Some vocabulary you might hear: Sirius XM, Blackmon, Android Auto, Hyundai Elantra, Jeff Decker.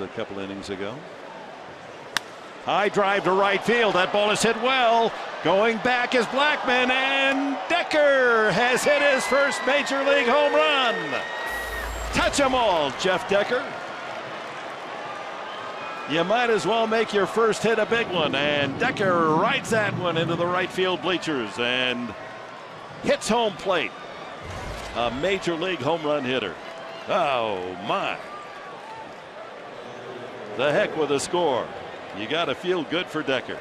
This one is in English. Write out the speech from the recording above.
A couple innings ago. High drive to right field. That ball is hit well. Going back is Blackmon, and Decker has hit his first major league home run. Touch 'em all, Jeff Decker. You might as well make your first hit a big one, and Decker rides that one into the right field bleachers and hits home plate. A major league home run hitter. Oh my. The heck with a score. You got to feel good for Decker.